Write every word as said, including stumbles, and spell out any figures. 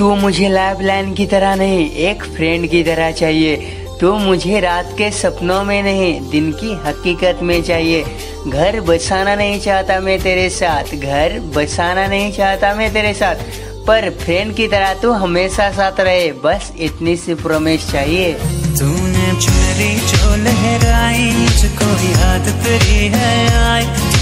तू मुझे लाइफलाइन की तरह नहीं, एक फ्रेंड की तरह चाहिए। तू मुझे रात के सपनों में नहीं, दिन की हकीकत में चाहिए। घर बसाना नहीं चाहता मैं तेरे साथ, घर बसाना नहीं चाहता मैं तेरे साथ, पर फ्रेंड की तरह तू हमेशा साथ रहे, बस इतनी सी प्रॉमिस चाहिए। तूने मेरी जो लहराई मुझको याद तेरी है आई।